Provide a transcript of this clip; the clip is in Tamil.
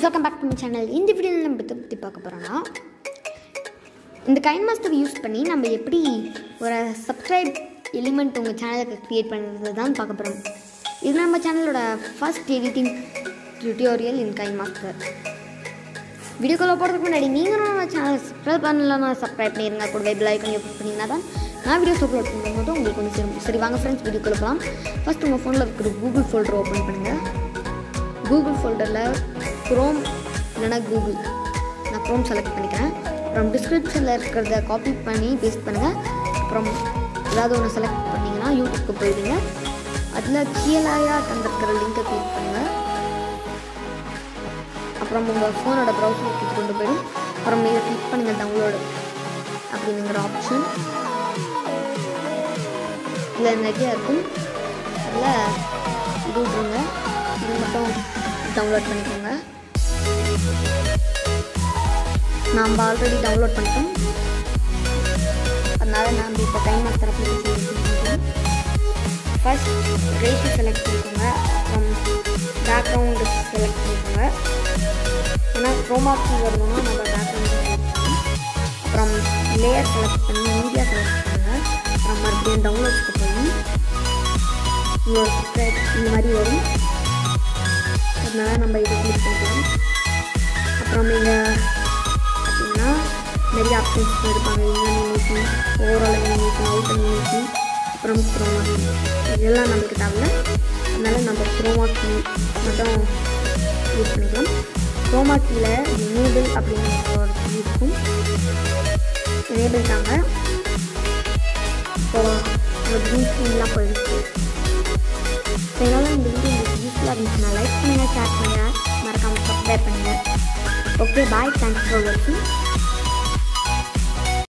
friends, welcome back to my channel. In this video, we will talk about KineMaster use பண்ணி நம்ம எப்படி ஒரு subscribe element உங்க சேனலுக்கு create பண்றது தான் பார்க்க போறோம். இது நம்ம சேனலோட first editing tutorial in KineMaster. வீடியோக்குள்ள போறதுக்கு முன்னாடி நீங்க நம்ம சேனலை subscribe பண்ணலனா subscribe பண்ணிருங்க. கூடவே bell icon click பண்ணீங்கன்னா தான் நான் வீடியோஸ் அப்லோட் பண்ணும்போது உங்களுக்கு வந்து சேரும். சரி வாங்க friends வீடியோக்குள்ள போலாம். First உங்க phoneல இருக்கிற Google folder open பண்ணுங்க. Google folder la Chrome இல்லனா Google நான் Chrome select பண்ணிக்கிறேன். from description la இருக்குறத copy பண்ணி paste பண்ணுங்க. from ஏதாவது ஒன்னு செலக்ட் பண்ணீங்கனா YouTube க்கு போய்டுங்க. அதுல கீழயா தந்திருக்கிற லிங்கை கிளிக் பண்ணுங்க. அப்புறம் உங்க ஃபோனோட browserக்கு கொண்டு போய்டும். அப்புறம் இத கிளிக் பண்ணுங்க download அப்படிங்கற ஆப்ஷன். இதுல நிறைய இருக்கும். அதுல இது போங்க. இது மட்டும் download பண்ணிக்கோங்க. நாம ஆல்ரெடி டவுன்லோட் பண்ணிட்டோம். அதனால நாம இப்ப KineMaster அப்ளிகேஷன் எடுத்துக்கோம். ஃபர்ஸ்ட் ரேஸ் செலக்ட் பண்ணிக்கோங்க. அப்புறம் பேக்ரவுண்ட் செலக்ட் பண்ணிக்கோங்க. ஏன்னா Chrome ஆப்ஷன் வரணும்னா நம்ம பேக்ரவுண்ட் செலக்ட் பண்ணணும். அப்புறம் லேயர் செலக்ட் பண்ணி மீடியா செலக்ட் பண்ணுங்க. அப்புறம் மறுபடியும் டவுன்லோட்ஸ்க்கு போய் இந்த மாதிரி வரும். அதனால நம்ம இதை கிளிக் பண்ணிக்கலாம். அப்புறம் இங்கே பார்த்தீங்கன்னா நிறைய ஆப்ஷன்ஸ் இருப்பாங்க. இன்வென்யூட்டி ஓவரால் இன்வென்யூட்டி அவுட் இன்வென்யூட்டி அப்புறம் Chrome இதெல்லாம் நமக்கு தேவை. அதனால நம்ம Chrome கீ மட்டும் யூஸ் பண்ணிக்கலாம். Chrome கீயில் எனேபிள் அப்படிங்கிற ஒரு இருக்கும். எனேபிள் தாங்க இப்போ நம்ம க்ரீன் ஸ்க்ரீன்லாம் போயிடுச்சு. அதனால் இந்த வீடியோ உங்களுக்கு யூஸ்ஃபுல்லாக இருந்துச்சுன்னா லைக் பண்ணுங்கள், ஷேர் பண்ணுங்கள், மறக்காமல் சப்ஸ்கிரைப் பண்ணுங்கள். ஓகே பாய், தேங்க்ஸ் ஃபார் வாட்சிங்.